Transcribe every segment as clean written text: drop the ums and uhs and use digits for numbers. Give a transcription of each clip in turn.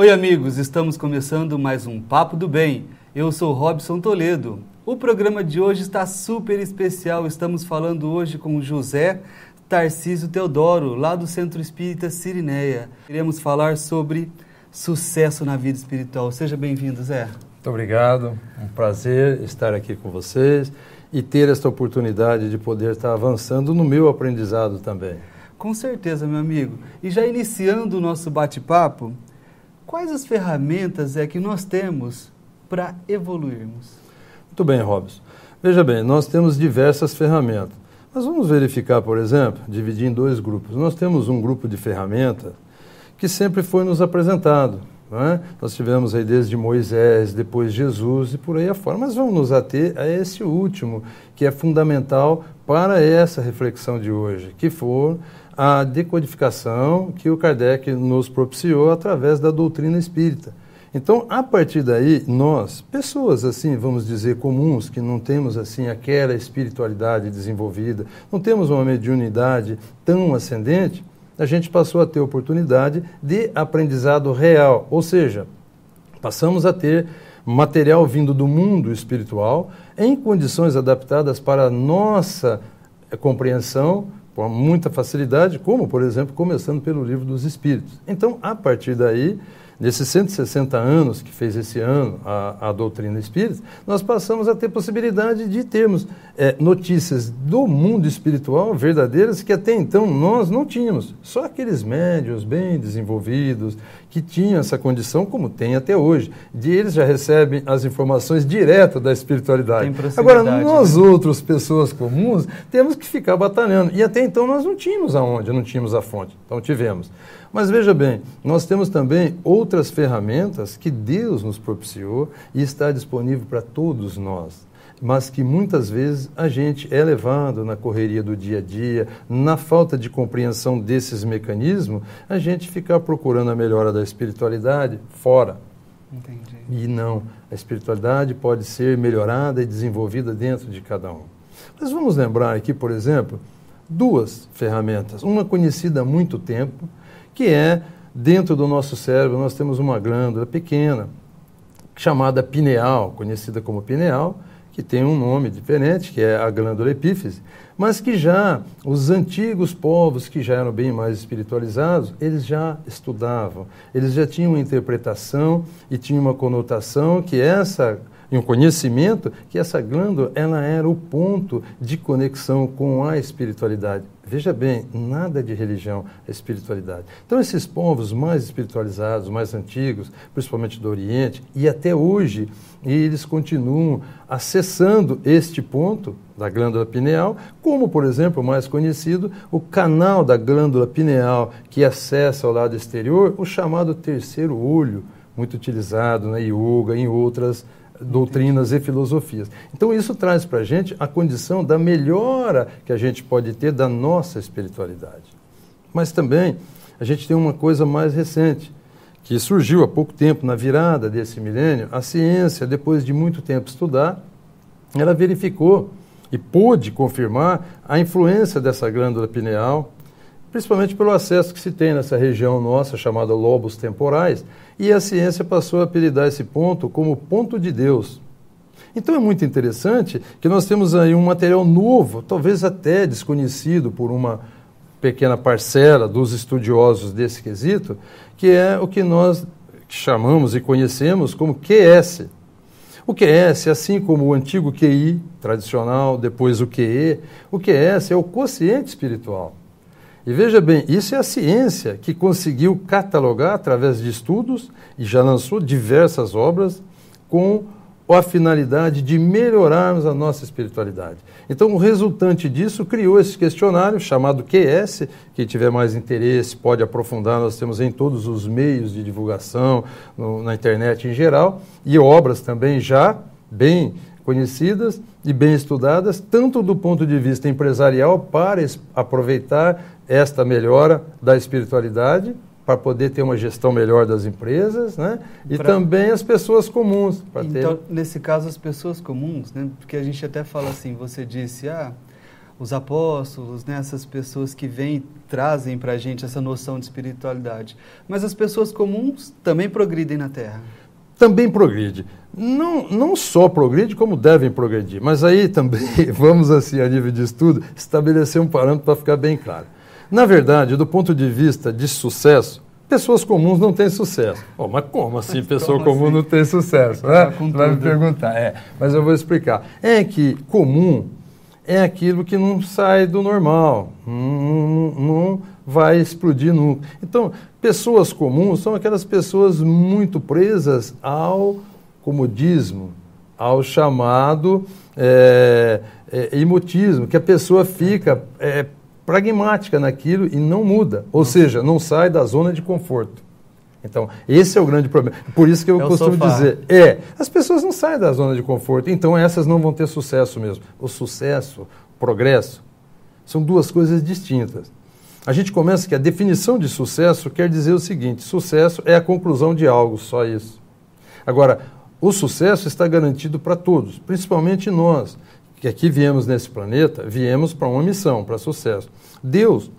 Oi amigos, estamos começando mais um Papo do Bem. Eu sou Robson Toledo. O programa de hoje está super especial. Estamos falando hoje com o José Tarcísio Teodoro, lá do Centro Espírita Cirineia. Queremos falar sobre sucesso na vida espiritual. Seja bem-vindo, Zé. Muito obrigado. Um prazer estar aqui com vocês e ter esta oportunidade de poder estar avançando no meu aprendizado também. Com certeza, meu amigo. E já iniciando o nosso bate-papo, quais as ferramentas é que nós temos para evoluirmos? Muito bem, Robson. Veja bem, nós temos diversas ferramentas. Nós vamos verificar, por exemplo, dividir em dois grupos. Nós temos um grupo de ferramenta que sempre foi nos apresentado, não é? Nós tivemos aí desde Moisés, depois Jesus e por aí afora. Mas vamos nos ater a esse último, que é fundamental para essa reflexão de hoje, que for a decodificação que o Kardec nos propiciou através da doutrina espírita. Então, a partir daí, nós, pessoas assim, vamos dizer, comuns, que não temos assim aquela espiritualidade desenvolvida, não temos uma mediunidade tão ascendente, a gente passou a ter oportunidade de aprendizado real, ou seja, passamos a ter material vindo do mundo espiritual em condições adaptadas para a nossa compreensão, com muita facilidade, como, por exemplo, começando pelo Livro dos Espíritos. Então, a partir daí, nesses 160 anos que fez esse ano a doutrina espírita, nós passamos a ter possibilidade de termos notícias do mundo espiritual verdadeiras que até então nós não tínhamos. Só aqueles médiuns bem desenvolvidos que tinham essa condição, como tem até hoje, de eles já recebem as informações direto da espiritualidade. Agora, nós outros, pessoas comuns, temos que ficar batalhando. E até então nós não tínhamos aonde, não tínhamos a fonte. Então tivemos. Mas veja bem, nós temos também outras ferramentas que Deus nos propiciou e está disponível para todos nós, mas que muitas vezes a gente é levado na correria do dia a dia, na falta de compreensão desses mecanismos, a gente fica procurando a melhora da espiritualidade fora. Entendi. E não, a espiritualidade pode ser melhorada e desenvolvida dentro de cada um. Mas vamos lembrar aqui, por exemplo, duas ferramentas, uma conhecida há muito tempo, que é, dentro do nosso cérebro, nós temos uma glândula pequena, chamada pineal, conhecida como pineal, que tem um nome diferente, que é a glândula epífise, mas que já, os antigos povos que já eram bem mais espiritualizados, eles já estudavam, eles já tinham uma interpretação e tinham uma conotação que essa... e um conhecimento que essa glândula ela era o ponto de conexão com a espiritualidade. Veja bem, nada de religião, é espiritualidade. Então esses povos mais espiritualizados, mais antigos, principalmente do Oriente, e até hoje, eles continuam acessando este ponto da glândula pineal, como, por exemplo, o mais conhecido, o canal da glândula pineal que acessa ao lado exterior, o chamado terceiro olho, muito utilizado na yoga e em outras doutrinas e filosofias. Então isso traz para a gente a condição da melhora que a gente pode ter da nossa espiritualidade. Mas também a gente tem uma coisa mais recente, que surgiu há pouco tempo, na virada desse milênio, a ciência, depois de muito tempo estudar, ela verificou e pôde confirmar a influência dessa glândula pineal, principalmente pelo acesso que se tem nessa região nossa, chamada lobos temporais, e a ciência passou a apelidar esse ponto como ponto de Deus. Então é muito interessante que nós temos aí um material novo, talvez até desconhecido por uma pequena parcela dos estudiosos desse quesito, que é o que nós chamamos e conhecemos como QS. O QS, assim como o antigo QI tradicional, depois o QE, o QS é o quociente espiritual. E veja bem, isso é a ciência que conseguiu catalogar através de estudos e já lançou diversas obras com a finalidade de melhorarmos a nossa espiritualidade. Então, o resultante disso criou esse questionário chamado QS, quem tiver mais interesse pode aprofundar, nós temos em todos os meios de divulgação, na internet em geral, e obras também já bem conhecidas e bem estudadas, tanto do ponto de vista empresarial para aproveitar esta melhora da espiritualidade, para poder ter uma gestão melhor das empresas, né? E também as pessoas comuns. Então, nesse caso, as pessoas comuns, né? Porque a gente até fala assim, você disse, ah, os apóstolos, né, essas pessoas que vêm e trazem para a gente essa noção de espiritualidade. Mas as pessoas comuns também progridem na Terra. Também progride. Não só progride, como devem progredir. Mas aí também, vamos assim, a nível de estudo, estabelecer um parâmetro para ficar bem claro. Na verdade, do ponto de vista de sucesso, pessoas comuns não têm sucesso. Oh, mas como assim pessoa comum não tem sucesso? Né? Vai me perguntar. Mas eu vou explicar. É que comum é aquilo que não sai do normal, não vai explodir nunca. Então, pessoas comuns são aquelas pessoas muito presas ao comodismo, ao chamado imotismo, que a pessoa fica pragmática naquilo e não muda, ou seja, não sai da zona de conforto. Então, esse é o grande problema. Por isso que eu costumo dizer, as pessoas não saem da zona de conforto, então essas não vão ter sucesso mesmo. O sucesso, o progresso, são duas coisas distintas. A gente começa que a definição de sucesso quer dizer o seguinte: sucesso é a conclusão de algo, só isso. Agora, o sucesso está garantido para todos, principalmente nós, que aqui viemos nesse planeta, viemos para uma missão, para sucesso. Deus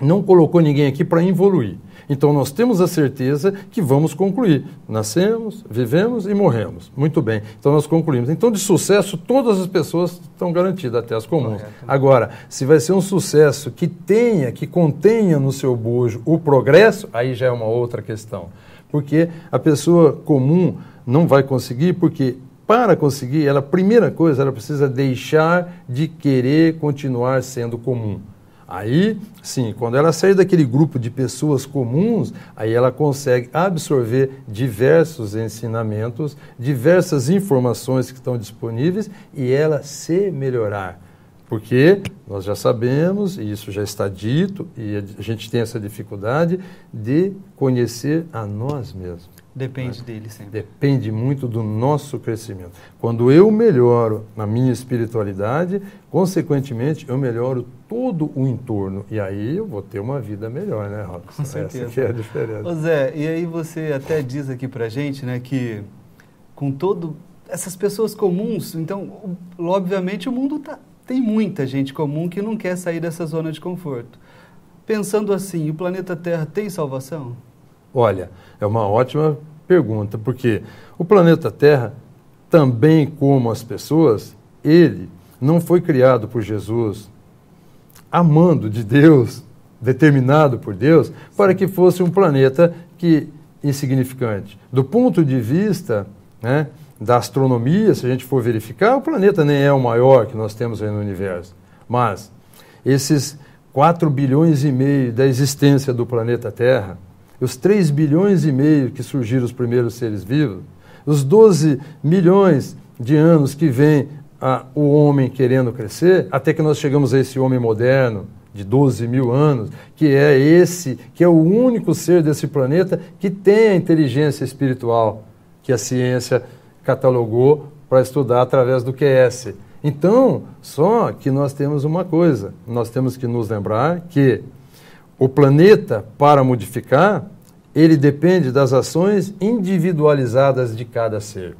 não colocou ninguém aqui para evoluir. Então nós temos a certeza que vamos concluir. Nascemos, vivemos e morremos. Muito bem, então nós concluímos. Então de sucesso todas as pessoas estão garantidas, até as comuns. Correto. Agora, se vai ser um sucesso que tenha, que contenha no seu bojo o progresso, aí já é uma outra questão. Porque a pessoa comum não vai conseguir, porque... para conseguir, ela, primeira coisa, ela precisa deixar de querer continuar sendo comum. Aí, sim, quando ela sair daquele grupo de pessoas comuns, aí ela consegue absorver diversos ensinamentos, diversas informações que estão disponíveis e ela se melhorar. Porque nós já sabemos, e isso já está dito, e a gente tem essa dificuldade de conhecer a nós mesmos. Depende dele sempre. Depende muito do nosso crescimento. Quando eu melhoro na minha espiritualidade, consequentemente eu melhoro todo o entorno. E aí eu vou ter uma vida melhor, né, Robson? Com certeza. Essa que é a diferença. Ô Zé, e aí você até diz aqui pra gente, né, que com todo... essas pessoas comuns, então, obviamente o mundo tem muita gente comum que não quer sair dessa zona de conforto. Pensando assim, o planeta Terra tem salvação? Olha, é uma ótima pergunta, porque o planeta Terra, também como as pessoas, ele não foi criado por Jesus, amando de Deus, determinado por Deus, para que fosse um planeta que insignificante. Do ponto de vista, né, da astronomia, se a gente for verificar, o planeta nem é o maior que nós temos aí no universo. Mas esses 4 bilhões e meio da existência do planeta Terra, os 3 bilhões e meio que surgiram os primeiros seres vivos, os 12 milhões de anos que vem o homem querendo crescer, até que nós chegamos a esse homem moderno de 12 mil anos, que é o único ser desse planeta que tem a inteligência espiritual que a ciência catalogou para estudar através do QS. Então, só que nós temos uma coisa, nós temos que nos lembrar que o planeta, para modificar, ele depende das ações individualizadas de cada ser.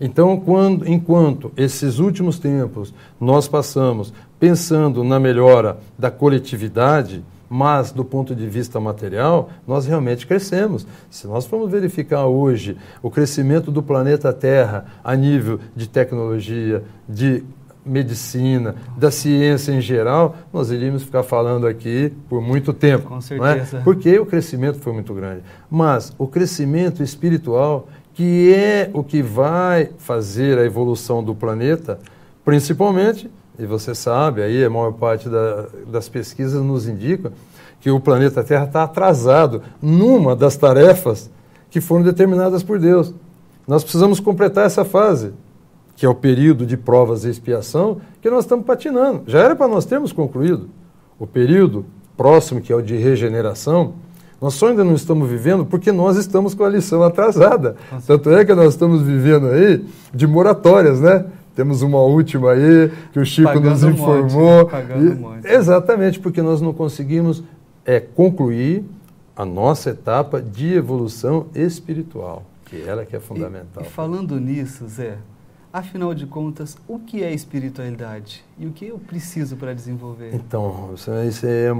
Então, enquanto esses últimos tempos nós passamos pensando na melhora da coletividade, mas do ponto de vista material, nós realmente crescemos. Se nós formos verificar hoje o crescimento do planeta Terra a nível de tecnologia, de medicina, da ciência em geral, nós iríamos ficar falando aqui por muito tempo. Com certeza. Não é? Porque o crescimento foi muito grande. Mas o crescimento espiritual, que é o que vai fazer a evolução do planeta, principalmente, e você sabe, aí a maior parte das pesquisas nos indica que o planeta Terra está atrasado numa das tarefas que foram determinadas por Deus. Nós precisamos completar essa fase, que é o período de provas e expiação, que nós estamos patinando. Já era para nós termos concluído. O período próximo, que é o de regeneração, nós só ainda não estamos vivendo porque nós estamos com a lição atrasada. Nossa. Tanto é que nós estamos vivendo aí de moratórias, né? Temos uma última aí, que o Chico Pagando nos informou. Pagando um monte. Exatamente, porque nós não conseguimos concluir a nossa etapa de evolução espiritual, que ela que é fundamental. E falando nisso, Zé, Afinal de contas, o que é espiritualidade? E o que eu preciso para desenvolver? Então, isso é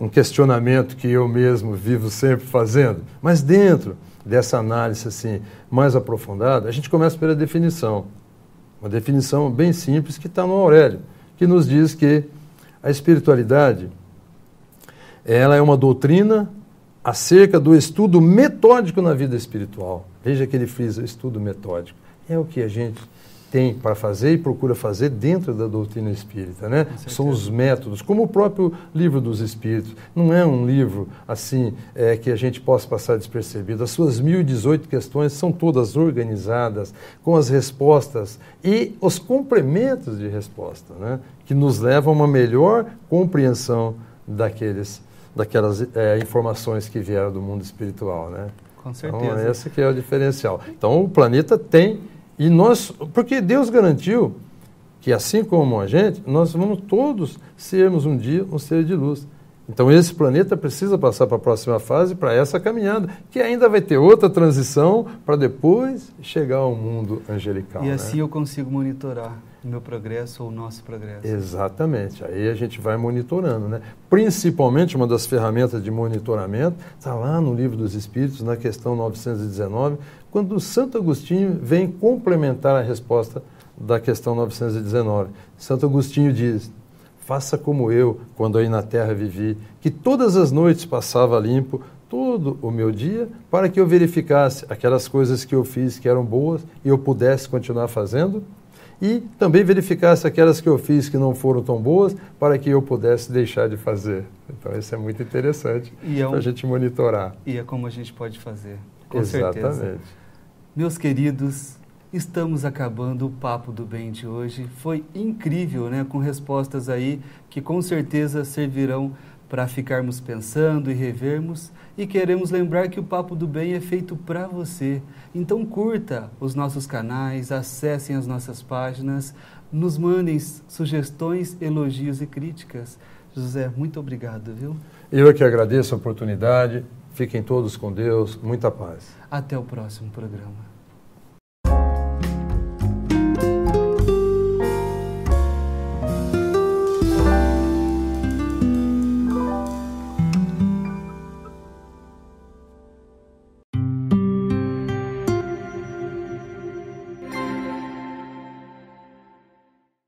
um questionamento que eu mesmo vivo sempre fazendo. Mas dentro dessa análise assim, mais aprofundada, a gente começa pela definição. Uma definição bem simples que está no Aurélio, que nos diz que a espiritualidade ela é uma doutrina acerca do estudo metódico na vida espiritual. Veja que ele frisa, estudo metódico. É o que a gente tem para fazer e procura fazer dentro da doutrina espírita, né? São os métodos, como o próprio Livro dos Espíritos. Não é um livro assim que a gente possa passar despercebido. As suas 1018 questões são todas organizadas com as respostas e os complementos de resposta, né? Que nos levam a uma melhor compreensão daquelas informações que vieram do mundo espiritual, né? Com certeza. Então, esse que é o diferencial. Então, o planeta tem, e nós, porque Deus garantiu que, assim como a gente, nós vamos todos sermos um dia um ser de luz. Então, esse planeta precisa passar para a próxima fase, para essa caminhada, que ainda vai ter outra transição para depois chegar ao mundo angelical. E assim, né? Eu consigo monitorar o meu progresso ou o nosso progresso. Exatamente. Aí a gente vai monitorando, né? Principalmente uma das ferramentas de monitoramento está lá no Livro dos Espíritos, na questão 919, quando Santo Agostinho vem complementar a resposta da questão 919. Santo Agostinho diz: faça como eu, quando aí na terra vivi, que todas as noites passava limpo todo o meu dia, para que eu verificasse aquelas coisas que eu fiz que eram boas e eu pudesse continuar fazendo, e também verificasse aquelas que eu fiz que não foram tão boas, para que eu pudesse deixar de fazer. Então isso é muito interessante para a gente monitorar. E é como a gente pode fazer, com certeza. Exatamente. Meus queridos, estamos acabando o Papo do Bem de hoje. Foi incrível, né? Com respostas aí que com certeza servirão para ficarmos pensando e revermos. E queremos lembrar que o Papo do Bem é feito para você. Então curta os nossos canais, acessem as nossas páginas, nos mandem sugestões, elogios e críticas. José, muito obrigado, viu? Eu que agradeço a oportunidade. Fiquem todos com Deus. Muita paz. Até o próximo programa.